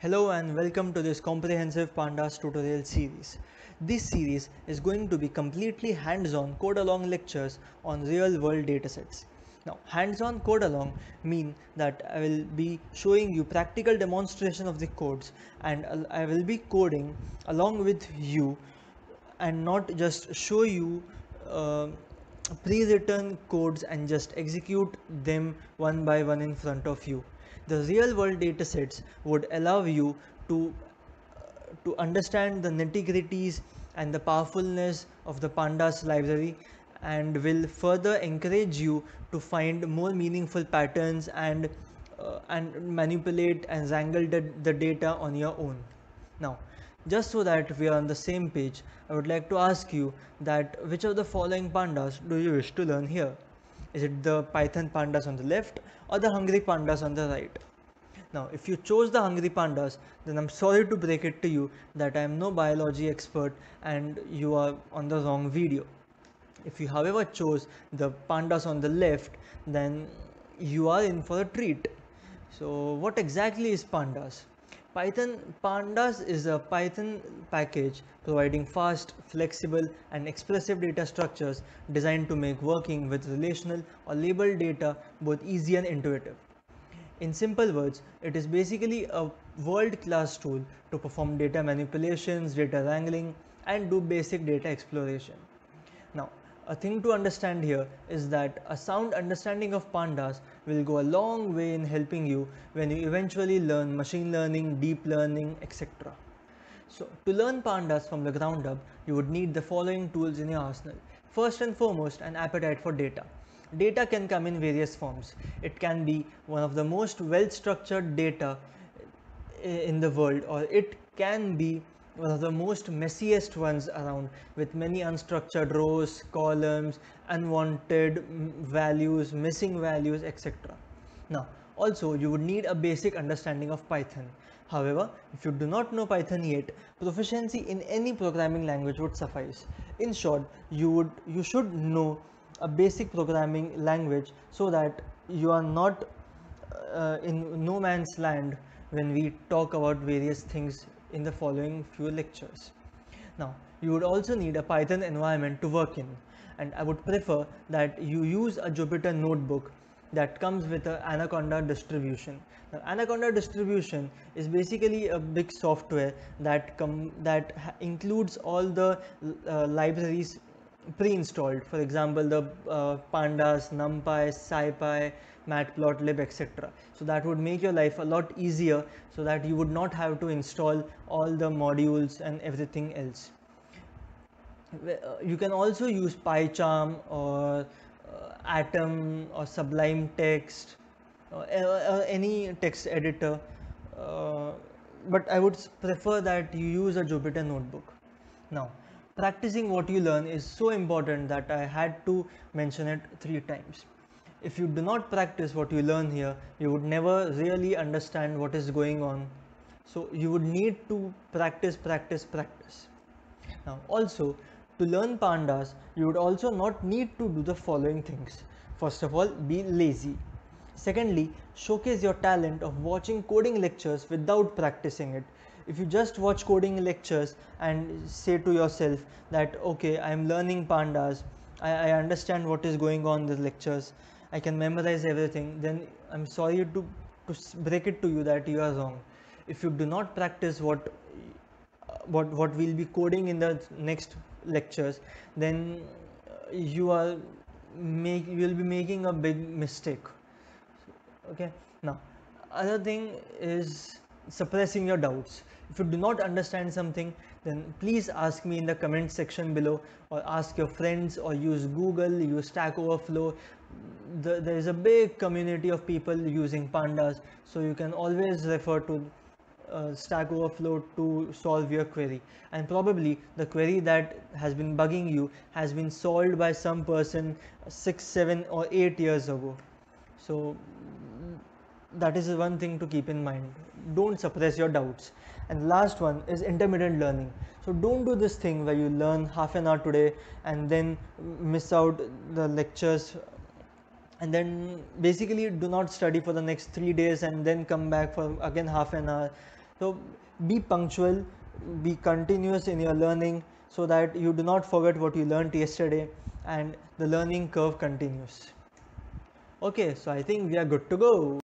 Hello and welcome to this comprehensive Pandas tutorial series. This series is going to be completely hands-on code-along lectures on real-world datasets. Now, hands-on code-along mean that I will be showing you practical demonstration of the codes, and I will be coding along with you and not just show you pre-written codes and just execute them one by one in front of you. The real-world datasets would allow you to understand the nitty-gritties and the powerfulness of the Pandas library, and will further encourage you to find more meaningful patterns and manipulate and wrangle the data on your own. Now, just so that we are on the same page, I would like to ask you that which of the following Pandas do you wish to learn here? Is it the Python Pandas on the left or the Hungry Pandas on the right? Now, if you chose the Hungry Pandas, then I'm sorry to break it to you that I am no biology expert and you are on the wrong video. If you however chose the Pandas on the left, then you are in for a treat. So what exactly is Pandas? Pandas is a Python package providing fast, flexible and expressive data structures designed to make working with relational or labeled data both easy and intuitive. In simple words, it is basically a world-class tool to perform data manipulations, data wrangling and do basic data exploration. Now, a thing to understand here is that a sound understanding of Pandas will go a long way in helping you when you eventually learn machine learning, deep learning, etc. So, to learn Pandas from the ground up, you would need the following tools in your arsenal. First and foremost, an appetite for data. Data can come in various forms. It can be one of the most well-structured data in the world, or it can be one of the most messiest ones around, with many unstructured rows, columns, unwanted values, missing values, etc. Now, also you would need a basic understanding of Python. However, if you do not know Python yet, proficiency in any programming language would suffice. In short, you should know a basic programming language so that you are not in no man's land when we talk about various things in the following few lectures. Now, you would also need a Python environment to work in, and I would prefer that you use a Jupyter Notebook that comes with an Anaconda distribution. Now, Anaconda distribution is basically a big software that includes all the libraries pre-installed, for example the Pandas, NumPy, SciPy, Matplotlib, etc. So that would make your life a lot easier, so that you would not have to install all the modules and everything else. You can also use PyCharm or Atom or Sublime Text or any text editor, but I would prefer that you use a Jupyter Notebook. Now, practicing what you learn is so important that I had to mention it 3 times. If you do not practice what you learn here, you would never really understand what is going on. So you would need to practice, practice, practice. Now, also, to learn Pandas, you would also not need to do the following things. First of all, be lazy. Secondly, showcase your talent of watching coding lectures without practicing it. If you just watch coding lectures and say to yourself that, okay, I am learning Pandas, I understand what is going on in the lectures, I can memorize everything, then I'm sorry to break it to you that you are wrong. If you do not practice what we'll be coding in the next lectures, then you will be making a big mistake. Okay. Now, other thing is suppressing your doubts. If you do not understand something, then please ask me in the comment section below, or ask your friends, or use Google, use Stack Overflow. There is a big community of people using Pandas, so you can always refer to Stack Overflow to solve your query, and probably the query that has been bugging you has been solved by some person 6, 7 or 8 years ago. So that is one thing to keep in mind. Don't suppress your doubts. And last one is intermittent learning. So don't do this thing where you learn half an hour today and then miss out the lectures, and then basically do not study for the next 3 days and then come back for again half an hour. So be punctual, be continuous in your learning so that you do not forget what you learned yesterday and the learning curve continues. Okay, so I think we are good to go.